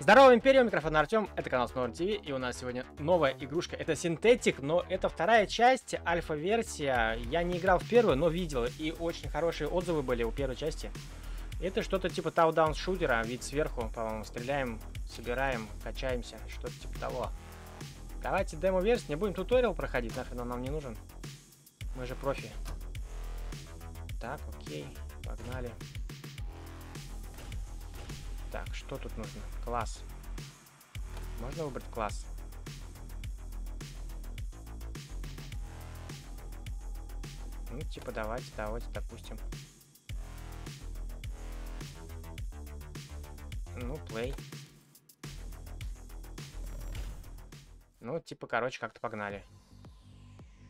Здорово, Империя, у микрофона Артем, это канал Сноуворм ТВ, и у нас сегодня новая игрушка, это SYNTHETIK, но это вторая часть, альфа-версия, я не играл в первую, но видел, и очень хорошие отзывы были у первой части. Это что-то типа таудаун-шутера, вид сверху, по-моему, стреляем, собираем, качаемся, что-то типа того. Давайте демо-версию, не будем туториал проходить, нафиг он нам не нужен, мы же профи. Так, окей, погнали. Так, что тут нужно? Класс. Можно выбрать класс? Ну, типа, давайте, допустим. Ну, play. Ну, типа, короче, как-то погнали.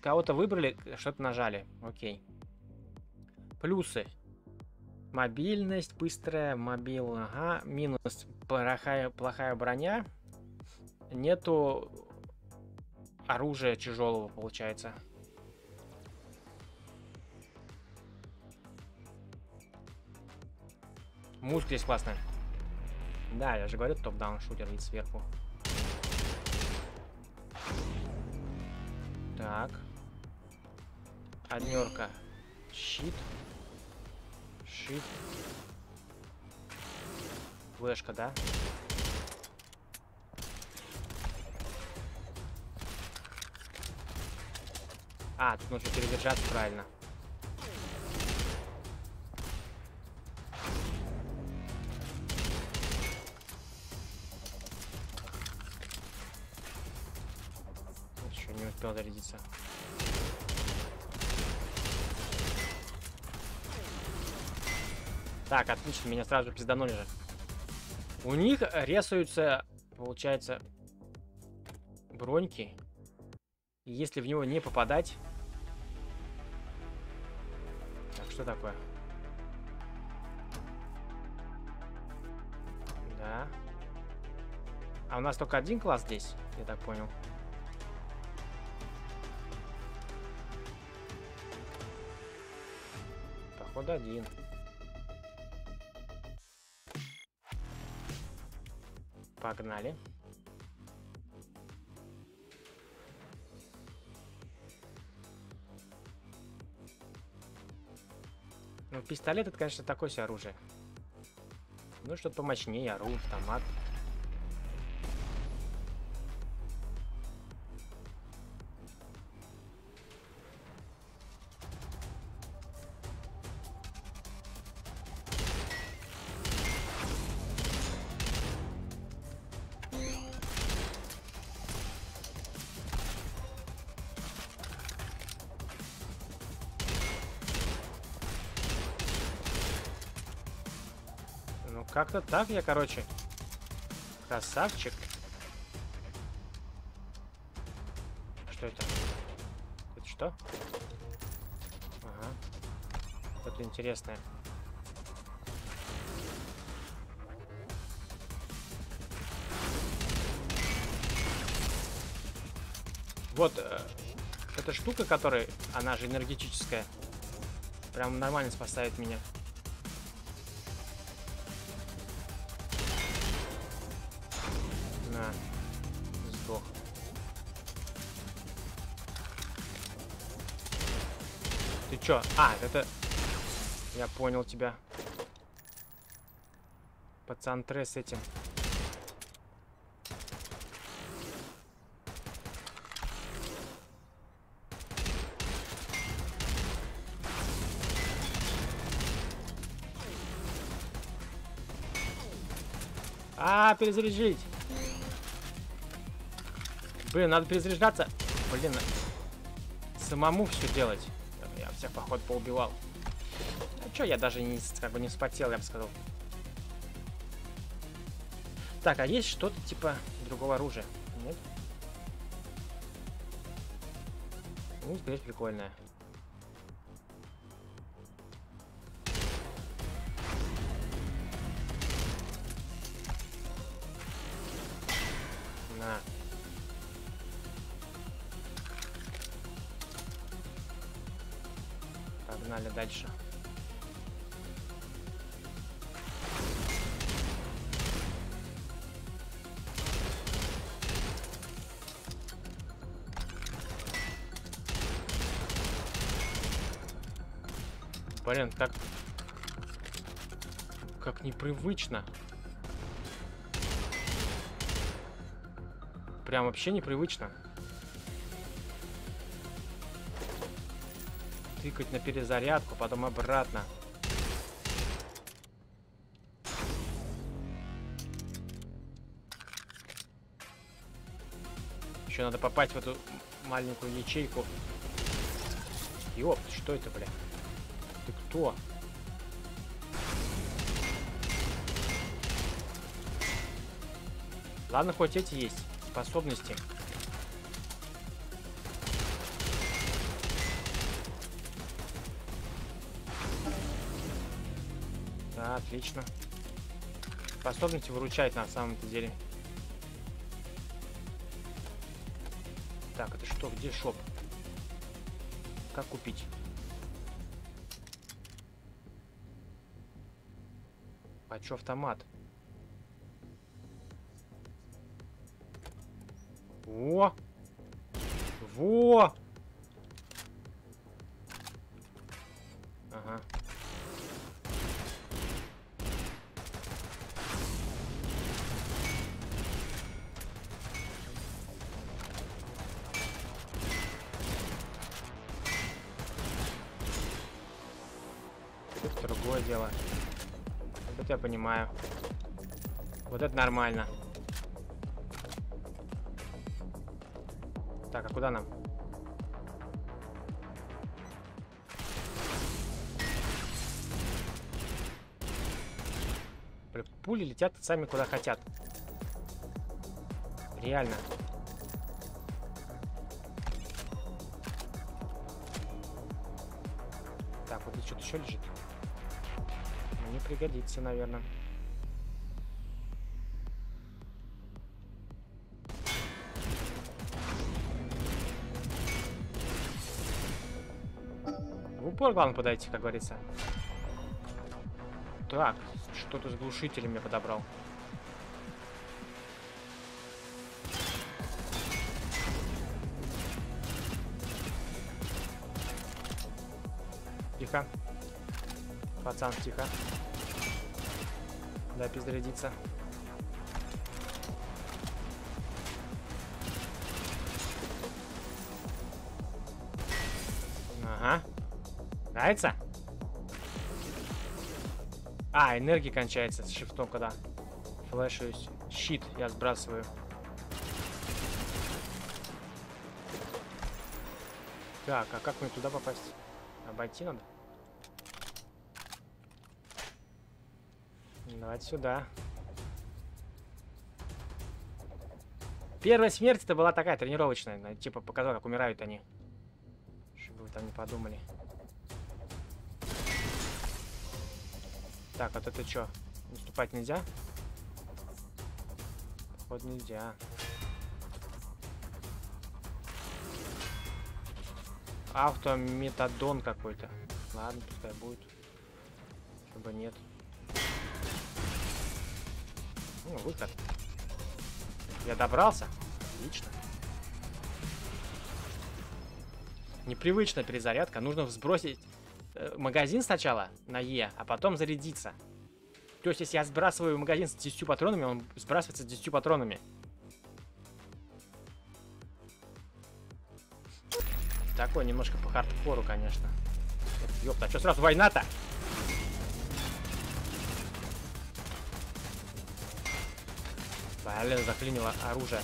Кого-то выбрали, что-то нажали. Окей. Плюсы. Мобильность, быстрая, мобил, ага, минус, плохая броня, нету оружия тяжелого, получается. Музыка здесь классная. Да, я же говорю, топ-даун шутер, вид сверху. Так. Однерка. Щит. Шип. Флешка, да? А, тут нужно передержаться, правильно. Еще не успел зарядиться. Так, отлично, меня сразу пизданули же. У них рисуются, получается, броньки. И если в него не попадать... Так, что такое? Да. А у нас только один класс здесь, я так понял. Походу один. Погнали. Ну, пистолет, это, конечно, такое себе оружие. Ну, что-то помощнее, оружие, автомат. Как-то так я, короче, красавчик. Что это? Это что? Ага. Что-то интересное. Вот эта штука, которая, она же энергетическая, прям нормально спасает меня. Сдох. Ты чё? А, это... Я понял тебя. Пацан Тре с этим. А, перезарядить. Блин, надо перезаряжаться. Блин, самому все делать. Я всех, походу, поубивал. А чё, я даже не, как бы, не вспотел, я бы сказал. Так, а есть что-то типа другого оружия? Нет? Ну, здесь прикольное. На. Погнали дальше. Блин, как непривычно. Прям вообще непривычно. Тыкать на перезарядку, потом обратно. Еще надо попасть в эту маленькую ячейку. Ёпт, что это, бля? Ты кто? Ладно, хоть эти есть способности. Да, отлично. Способности выручать на самом-то деле. Так, это что? Где шоп? Как купить? А чё автомат? Во! Во! Ага. Это другое дело. Это я понимаю. Вот это нормально. Так, а куда нам? Пули летят сами куда хотят. Реально. Так, вот здесь что-то еще лежит. Мне пригодится, наверное. Главное подойти, как говорится. Так, что-то с глушителем я подобрал. Тихо. Пацан, тихо. Дай перезарядиться. Ага. Нравится? А, энергия кончается с шифтом, когда флешаюсь. Щит я сбрасываю. Так, а как мне туда попасть? Обойти надо? Давайте сюда. Первая смерть это была такая тренировочная. Типа показал, как умирают они. Чтобы вы там не подумали. Так, вот это что? Наступать нельзя? Походу нельзя. Автометадон какой-то. Ладно, пускай будет. Чтобы нет. Ну, выход. Я добрался? Отлично. Непривычная перезарядка. Нужно сбросить магазин сначала на Е, а потом зарядиться. То есть, если я сбрасываю магазин с 10 патронами, он сбрасывается с 10 патронами. Такой немножко по хардкору, конечно. Ёпта, а что сразу война-то? Блин, заклинило оружие.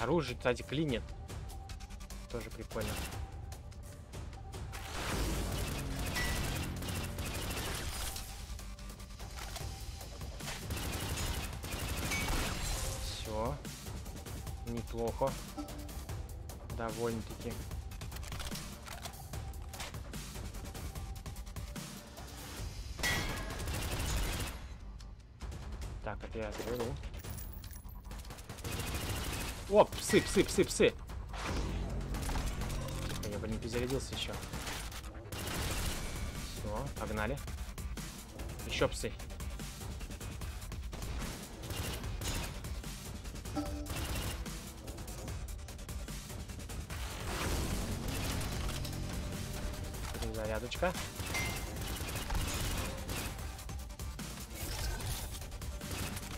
Оружие, кстати, клинит. Тоже прикольно. Все. Неплохо. Довольно-таки. Так, это я заберу. О, псы, псы, псы, псы. Я бы не перезарядился еще. Все, погнали. Еще псы. Зарядочка.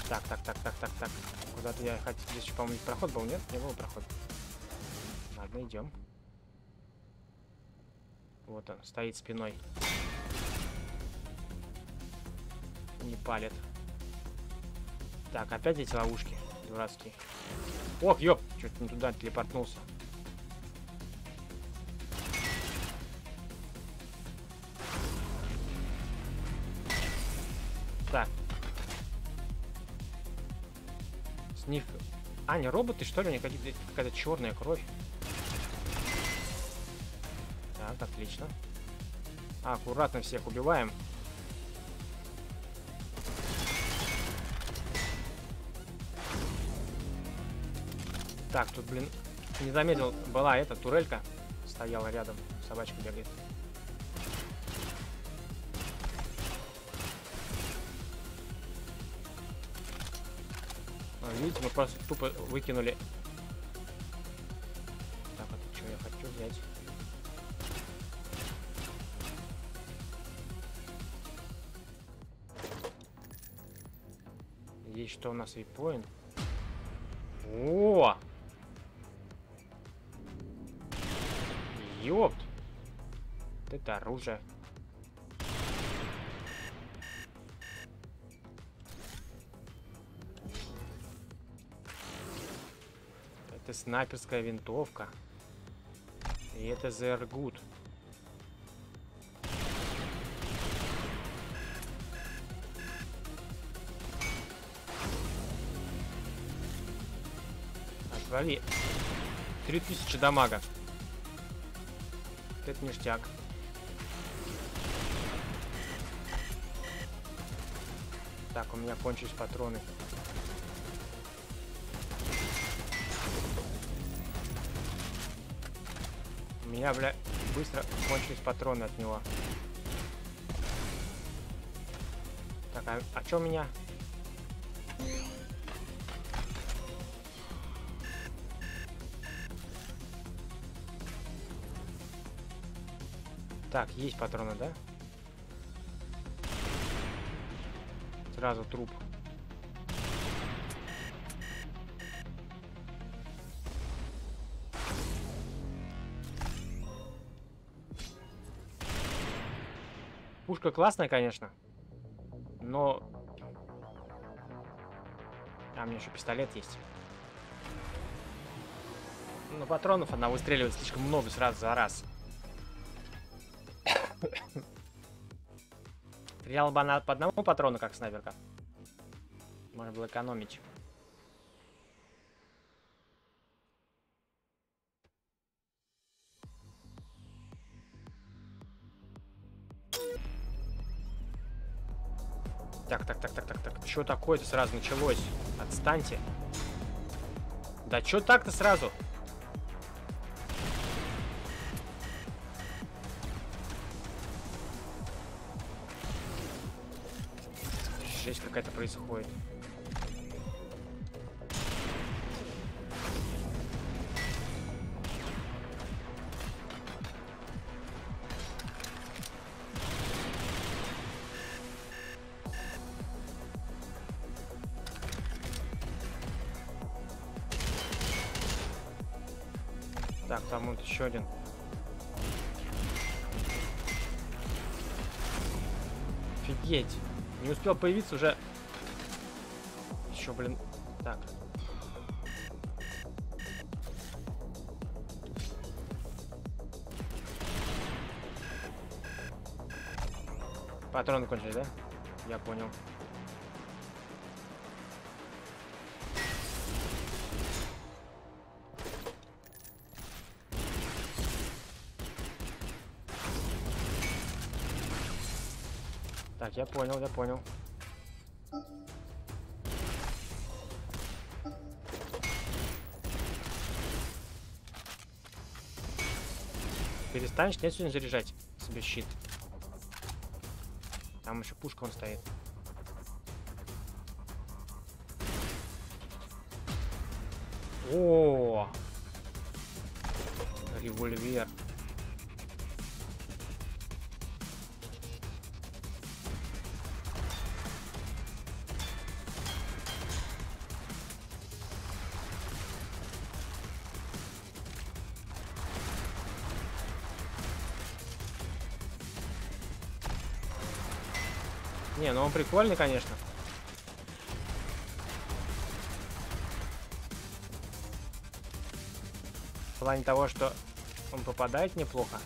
Так. Куда-то я хотел. Здесь, по-моему, проход был, нет? Не было прохода. Ладно, идем. Вот он, стоит спиной. Не палит. Так, опять эти ловушки дурацкие. Ох, ёп! Чуть не туда телепортнулся. Так. Сниф. А, не роботы, что ли? У них какая-то черная кровь. Так, отлично. Аккуратно всех убиваем. Так, тут, блин, не заметил, была эта турелька. Стояла рядом, собачка бегает. Видите, мы просто тупо выкинули. Так, а ты что, я хочу взять? Есть что у нас, вейпоинт? О! Ёпт! Вот это оружие. Это снайперская винтовка. И это зергут. Отвали. 3000 дамага. Это ништяк. Так, у меня кончились патроны. У меня, бля, быстро кончились патроны от него. Так, а чё у меня? Так, есть патроны, да? Сразу труп. Пушка классная, конечно, но... А, у меня еще пистолет есть. Но патронов она выстреливает слишком много сразу за раз. Стреляла бы она по одному патрону, как снайперка. Можно было экономить. Так. Чё такое-то сразу началось? Отстаньте. Да чё так-то сразу? Жесть какая-то происходит. Так, там вот еще один. Офигеть. Не успел появиться, уже... Еще, блин. Так. Патроны кончились, да? Я понял. Так, я понял. Перестанешь, нет, сегодня заряжать себе щит. Там еще пушка он стоит. О, револьвер. Не, ну он прикольный, конечно. В плане того, что он попадает неплохо.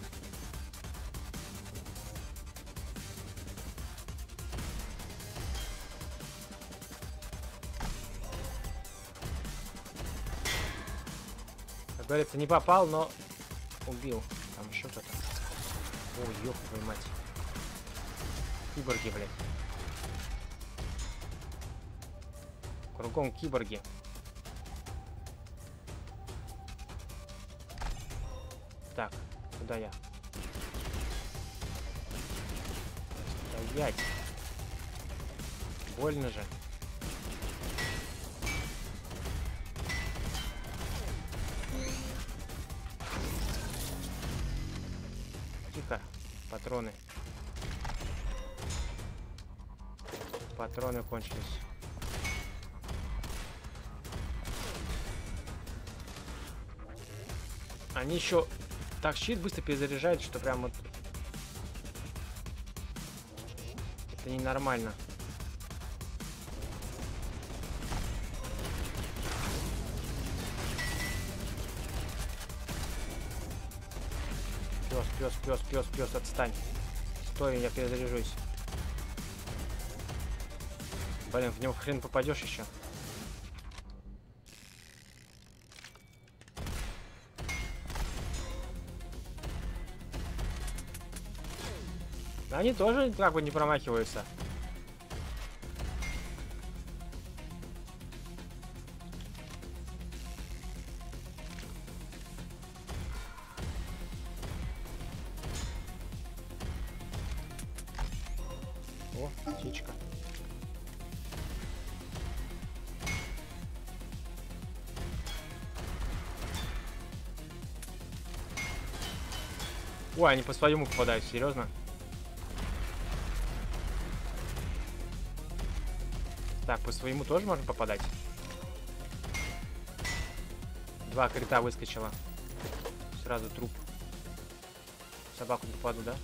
Как говорится, не попал, но убил. Там еще кто-то. Ой, ёб твою мать. Киборги, блядь. Кругом киборги. Так, куда я? Стоять. Больно же. Тихо. Патроны. Патроны кончились. Они еще так щит быстро перезаряжают, что прям вот... Это ненормально. Пес, пес, пес, пес, пес, отстань. Стой, я перезаряжусь. Блин, в него хрен попадешь еще. Они тоже как бы не промахиваются. О, птичка. Ой, они по своему попадают, серьезно? Так, по своему тоже можно попадать. Два крита выскочило. Сразу труп. Собаку не попаду, да?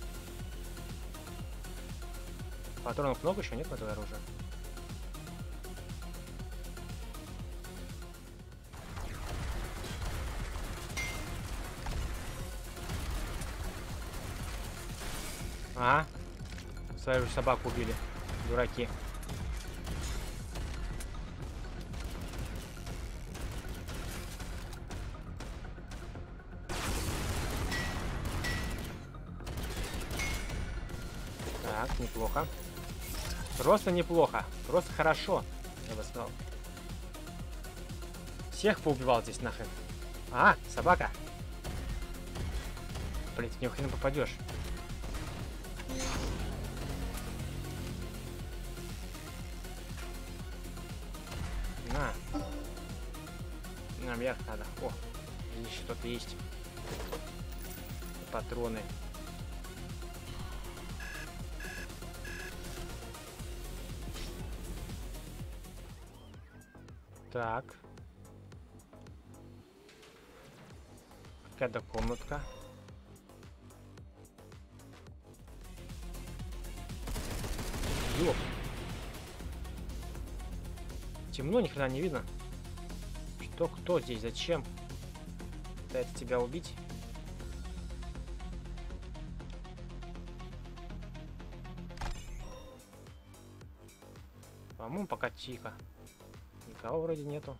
Патронов много еще нет на твое оружие? Ага. Свою же собаку убили. Дураки. Так, неплохо. Просто неплохо. Просто хорошо, я бы сказал. Всех поубивал здесь нахрен. А, собака. Блин, ты не хрен попадешь. На. Нам вверх надо. О, здесь что-то есть. Патроны. Так. Какая-то комнатка. Ёп. Темно, ни хрена не видно. Что, кто здесь, зачем? Пытается тебя убить. По-моему, пока тихо. Никого вроде нету.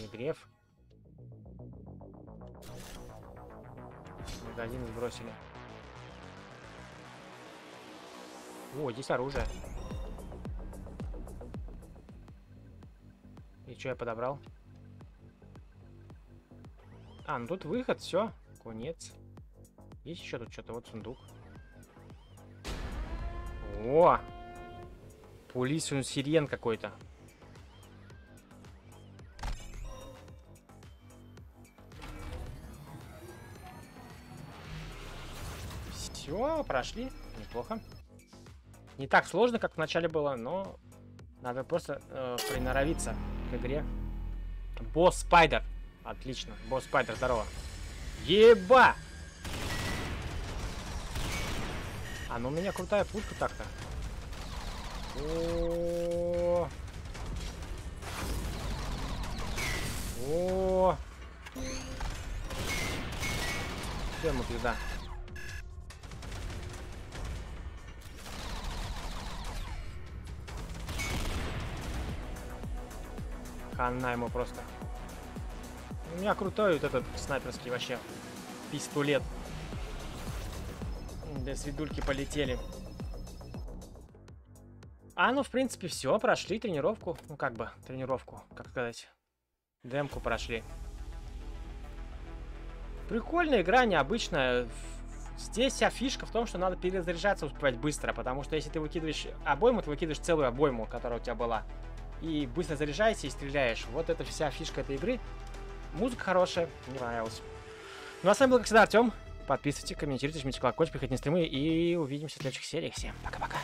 Не греф. Магазин сбросили. О, здесь оружие. И что я подобрал? А, ну тут выход, все, конец. Есть еще тут что-то? Вот сундук. О! Пулисун сирен какой-то. Все, прошли. Неплохо. Не так сложно, как вначале было, но надо просто приноровиться к игре. Босс Спайдер. Отлично. Босс Спайдер, здорово. Еба! А, ну у меня крутая пушка так-то. О-о-о! Все, ему пизда. Хана ему просто. У меня крутой вот этот снайперский вообще пистолет. Да, свидульки полетели. А, ну, в принципе, все. Прошли тренировку. Ну, как бы, тренировку, как сказать. Демку прошли. Прикольная игра, необычная. Здесь вся фишка в том, что надо перезаряжаться, успевать быстро. Потому что если ты выкидываешь обойму, ты выкидываешь целую обойму, которая у тебя была. И быстро заряжаешься и стреляешь. Вот это вся фишка этой игры. Музыка хорошая, мне понравилась. Ну а с вами был, как всегда, Артем. Подписывайтесь, комментируйте, жмите колокольчик, приходите на стримы. И увидимся в следующих сериях. Всем пока-пока.